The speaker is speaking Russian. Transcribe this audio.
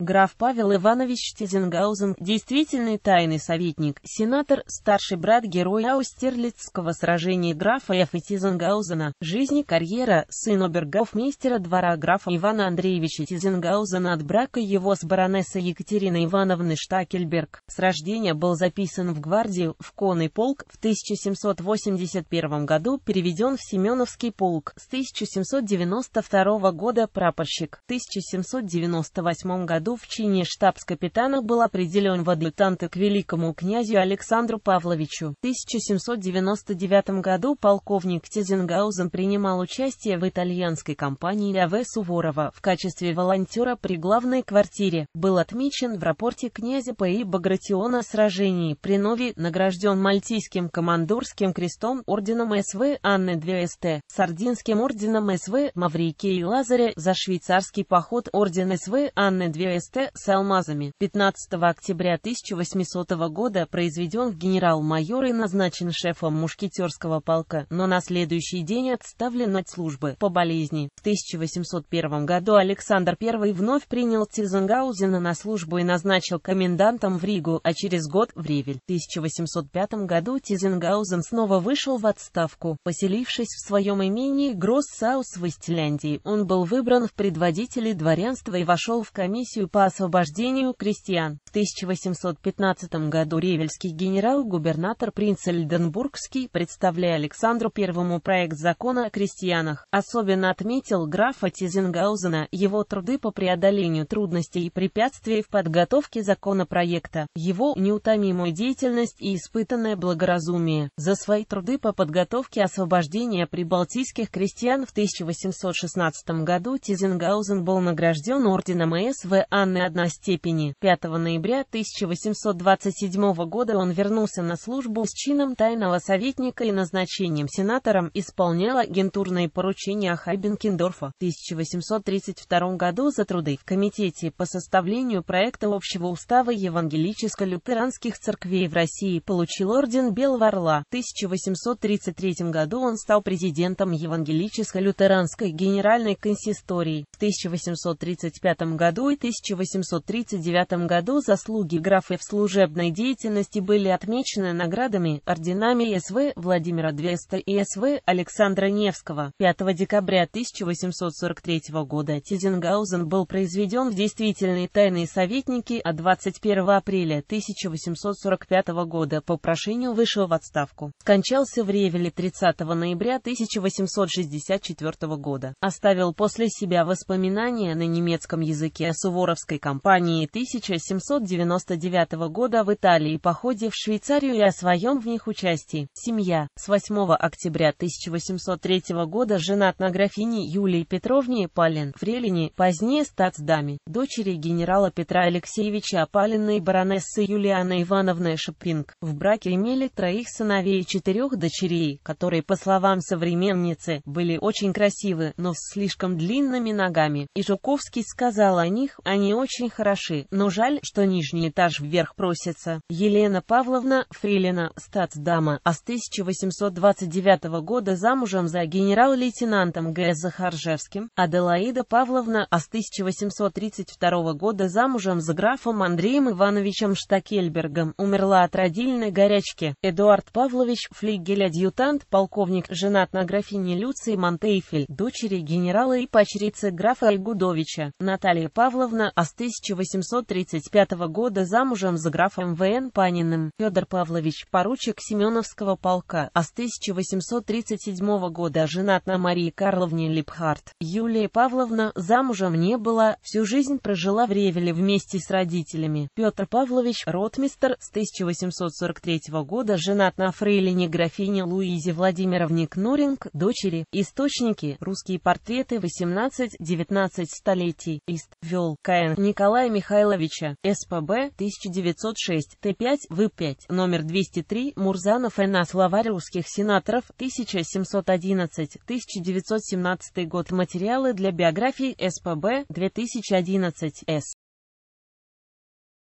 Граф Павел Иванович Тизенгаузен, действительный тайный советник, сенатор, старший брат героя Аустерлицкого сражения графа Ф. Тизенгаузена, жизнь и карьера, сын обергофмейстера двора графа Ивана Андреевича Тизенгаузена от брака его с баронессой Екатериной Ивановной Штакельберг, с рождения был записан в гвардию, в конный полк, в 1781 году переведен в Семеновский полк, с 1792 года прапорщик, в 1798 году в чине штабс-капитана был определен в адъютанты к великому князю Александру Павловичу. В 1799 году полковник Тизенгаузен принимал участие в итальянской кампании А.В. Суворова в качестве волонтера при главной квартире, был отмечен в рапорте князя П.И. Багратиона о сражении при Нови, награжден Мальтийским командорским крестом, орденом С.В. Анны ДСТ, Сардинским орденом С.В. Маврикия и Лазаря, за швейцарский поход орден С.В. Анны ДСТ с алмазами. 15 октября 1800 года произведен в генерал-майор и назначен шефом мушкетерского полка, но на следующий день отставлен от службы по болезни. В 1801 году Александр I вновь принял Тизенгаузена на службу и назначил комендантом в Ригу, а через год в Ревель. В 1805 году Тизенгаузен снова вышел в отставку. Поселившись в своем имении Гросс-Саус в Эстляндии, он был выбран в предводители дворянства и вошел в комиссию по освобождению крестьян. В 1815 году ревельский генерал-губернатор принц Эльденбургский, представляя Александру I проект закона о крестьянах, особенно отметил графа Тизенгаузена, его труды по преодолению трудностей и препятствий в подготовке законопроекта, его неутомимую деятельность и испытанное благоразумие. За свои труды по подготовке освобождения прибалтийских крестьян в 1816 году Тизенгаузен был награжден орденом С.В. Анны I степени. 5 ноября 1827 года он вернулся на службу с чином тайного советника и назначением сенатором, исполнял агентурные поручения Хайбенкендорфа. В 1832 году за труды в комитете по составлению проекта общего устава евангелическо-лютеранских церквей в России получил орден Белого Орла. В 1833 году он стал президентом евангелическо-лютеранской генеральной консистории. В 1835 году и 1839 году заслуги графа в служебной деятельности были отмечены наградами, орденами С.В. Владимира Двеста и С.В. Александра Невского. 5 декабря 1843 года Тизенгаузен был произведен в действительные тайные советники, а 21 апреля 1845 года по прошению вышел в отставку. Скончался в Ревеле 30 ноября 1864 года. Оставил после себя воспоминания на немецком языке о суворовской кампании 1799 года в Италии, походе в Швейцарию и о своем в них участии. Семья. С 8 октября 1803 года женат на графине Юлии Петровне Пален, фрелине, позднее статсдаме, дочери генерала Петра Алексеевича Палена и баронессы Юлианы Ивановны Шеппинг. В браке имели троих сыновей и четырех дочерей, которые, по словам современницы, были очень красивы, но с слишком длинными ногами, и Жуковский сказал о них: они очень хороши, но жаль, что нижний этаж вверх просится. Елена Павловна Фрилина, статсдама, а с 1829 года замужем за генерал-лейтенантом Г. Захаржевским. Аделаида Павловна, а с 1832 года замужем за графом Андреем Ивановичем Штакельбергом, умерла от родильной горячки. Эдуард Павлович, флигель-адъютант, полковник, женат на графине Люции Монтейфель, дочери генерала и почрицы графа Игудовича. Наталья Павловна, а с 1835 года замужем за графом В.Н. Паниным. Федор Павлович, поручик Семеновского полка, а с 1837 года женат на Марии Карловне Липхарт. Юлия Павловна, замужем не была, всю жизнь прожила в Ревеле вместе с родителями. Петр Павлович, ротмистр, с 1843 года женат на фрейлине графине Луизе Владимировне Кнуринг, дочери. Источники: русские портреты 18-19 столетий. Ист. Вел. К.Н. Николая Михайловича. СПБ. 1906. Т5. В5. Номер 203. Мурзанов Н.А. Словарь русских сенаторов. 1711. 1917 год. Материалы для биографии. СПБ. 2011. С.